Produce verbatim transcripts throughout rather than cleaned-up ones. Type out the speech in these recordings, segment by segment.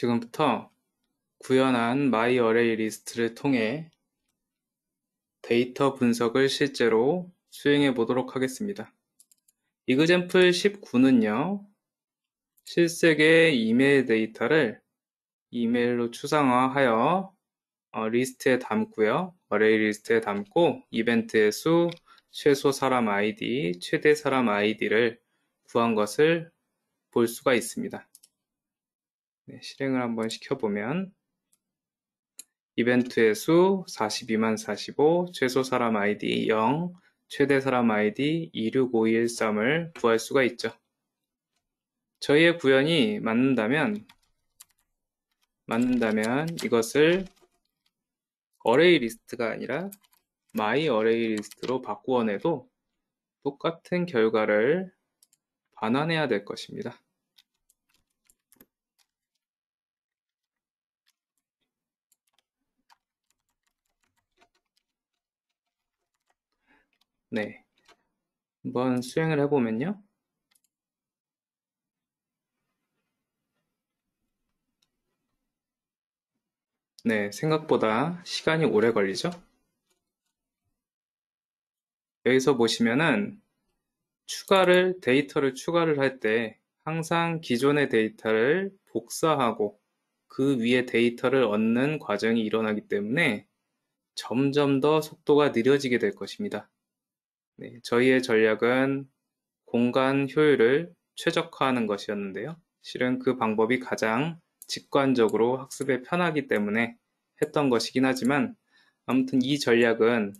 지금부터 구현한 마이 어레이 리스트를 통해 데이터 분석을 실제로 수행해 보도록 하겠습니다. 이그잼플 십구는요, 실색의 이메일 데이터를 이메일로 추상화하여 어, 리스트에 담고요, 어레이 리스트에 담고 이벤트의 수, 최소 사람 아이디, 최대 사람 아이디를 구한 것을 볼 수가 있습니다. 네, 실행을 한번 시켜보면 이벤트의 수 사십이만 사십오, 최소 사람 아이디 영, 최대 사람 아이디 이육오이일삼을 구할 수가 있죠. 저희의 구현이 맞는다면 맞는다면 이것을 어레이 리스트가 아니라 마이 어레이 리스트로 바꾸어내도 똑같은 결과를 반환해야 될 것입니다. 네, 한번 수행을 해보면요. 네, 생각보다 시간이 오래 걸리죠? 여기서 보시면은 추가를, 데이터를 추가를 할 때 항상 기존의 데이터를 복사하고 그 위에 데이터를 얻는 과정이 일어나기 때문에 점점 더 속도가 느려지게 될 것입니다. 네, 저희의 전략은 공간 효율을 최적화하는 것이었는데요. 실은 그 방법이 가장 직관적으로 학습에 편하기 때문에 했던 것이긴 하지만, 아무튼 이 전략은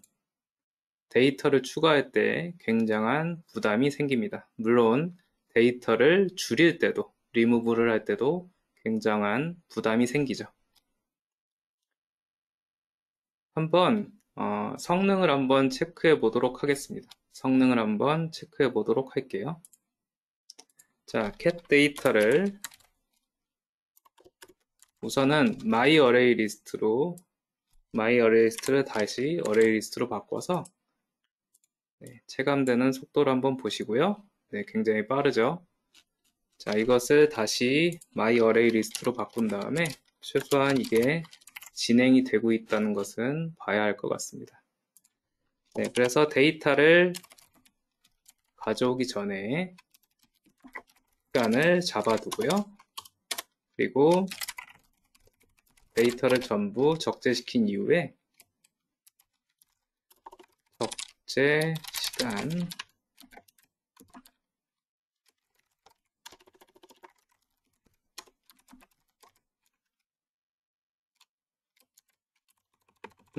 데이터를 추가할 때 굉장한 부담이 생깁니다. 물론 데이터를 줄일 때도, 리무브를 할 때도 굉장한 부담이 생기죠. 한번 어, 성능을 한번 체크해 보도록 하겠습니다. 성능을 한번 체크해 보도록 할게요. 자, cat 데이터를 우선은 마이 어레이 리스트로 마이 어레이 리스트를 다시 어레이 리스트로 바꿔서 네, 체감되는 속도를 한번 보시고요. 네, 굉장히 빠르죠. 자, 이것을 다시 마이 어레이 리스트로 바꾼 다음에 최소한 이게 진행이 되고 있다는 것은 봐야 할 것 같습니다. 네, 그래서 데이터를 가져오기 전에 시간을 잡아두고요. 그리고 데이터를 전부 적재시킨 이후에 적재 시간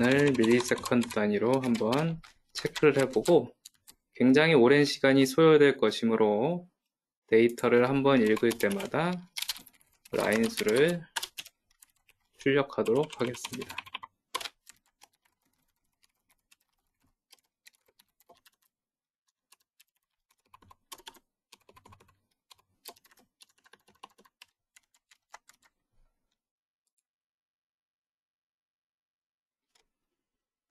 을 밀리세컨드 단위로 한번 체크를 해보고, 굉장히 오랜 시간이 소요될 것이므로 데이터를 한번 읽을 때마다 라인 수를 출력하도록 하겠습니다.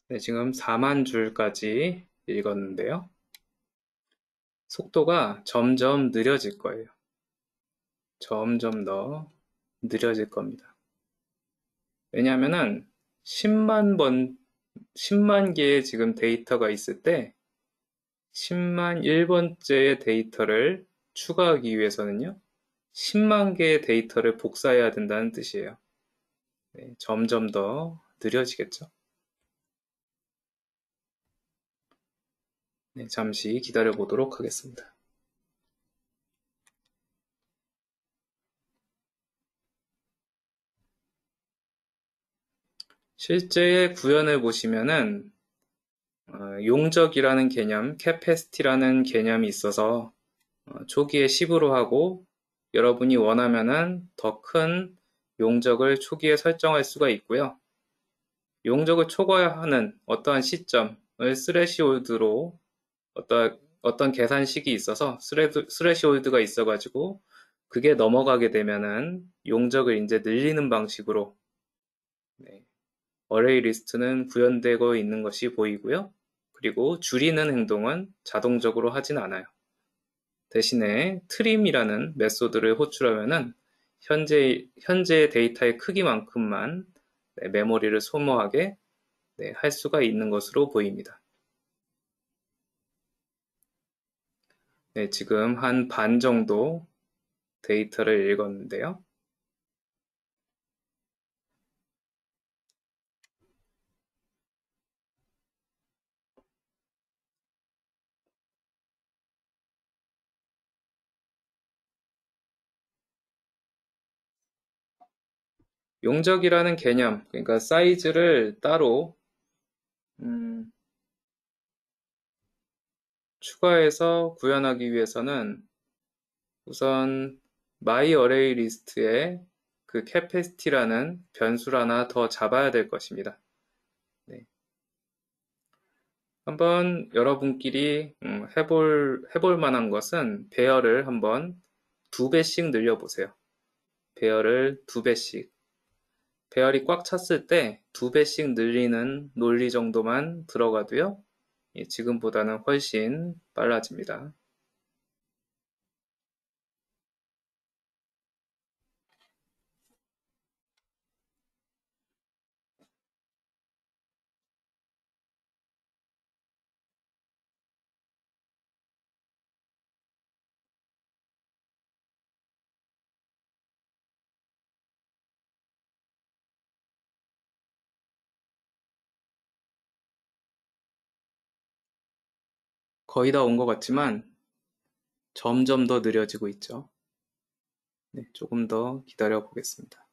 네, 지금 사만 줄까지 읽었는데요. 속도가 점점 느려질 거예요. 점점 더 느려질 겁니다. 왜냐하면은 십만 번, 십만 개의 지금 데이터가 있을 때 십만 일 번째의 데이터를 추가하기 위해서는요, 십만 개의 데이터를 복사해야 된다는 뜻이에요. 네, 점점 더 느려지겠죠. 네, 잠시 기다려 보도록 하겠습니다. 실제 구현을 보시면은 어, 용적이라는 개념, capacity라는 개념이 있어서 어, 초기에 십으로 하고, 여러분이 원하면은 더 큰 용적을 초기에 설정할 수가 있고요. 용적을 초과하는 어떠한 시점을 스레시홀드로 어떠, 어떤 계산식이 있어서 스레드, 스레시홀드가 있어가지고 그게 넘어가게 되면은 용적을 이제 늘리는 방식으로 네. 어레이 리스트는 구현되고 있는 것이 보이고요. 그리고 줄이는 행동은 자동적으로 하진 않아요. 대신에 트림이라는 메소드를 호출하면은 현재, 현재 데이터의 크기만큼만 네, 메모리를 소모하게 네, 할 수가 있는 것으로 보입니다. 네, 지금 한 반 정도 데이터를 읽었는데요. 용적이라는 개념, 그러니까 사이즈를 따로 음, 추가해서 구현하기 위해서는 우선 myArrayList에 그 capacity라는 변수를 하나 더 잡아야 될 것입니다. 네. 한번 여러분끼리 음, 해볼, 해볼 만한 것은 배열을 한번 두 배씩 늘려보세요. 배열을 두 배씩. 배열이 꽉 찼을 때 두 배씩 늘리는 논리 정도만 들어가도요. 예, 지금보다는 훨씬 빨라집니다. 거의 다 온 것 같지만 점점 더 느려지고 있죠. 네, 조금 더 기다려 보겠습니다.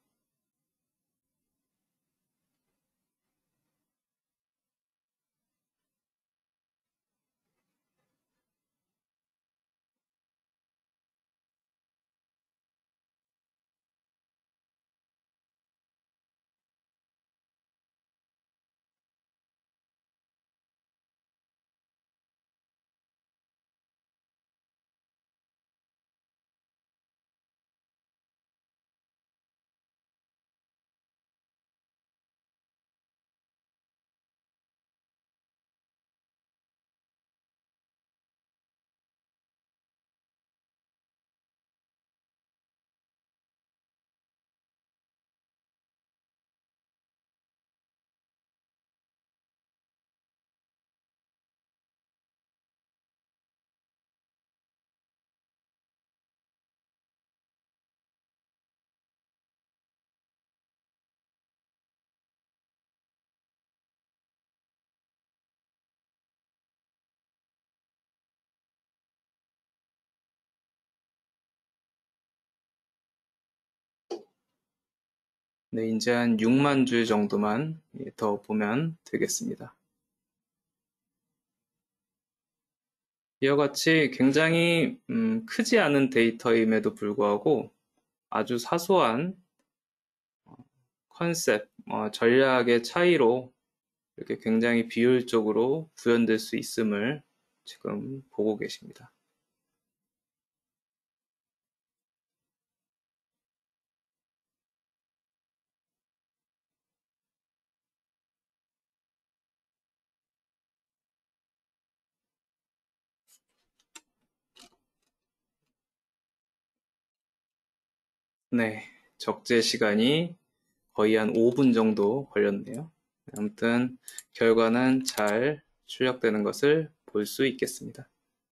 네, 이제 한 육만 줄 정도만 더 보면 되겠습니다. 이와 같이 굉장히 음, 크지 않은 데이터임에도 불구하고 아주 사소한 컨셉, 어, 전략의 차이로 이렇게 굉장히 비효율적으로 구현될 수 있음을 지금 보고 계십니다. 네, 적재 시간이 거의 한 오 분 정도 걸렸네요. 아무튼 결과는 잘 출력되는 것을 볼 수 있겠습니다.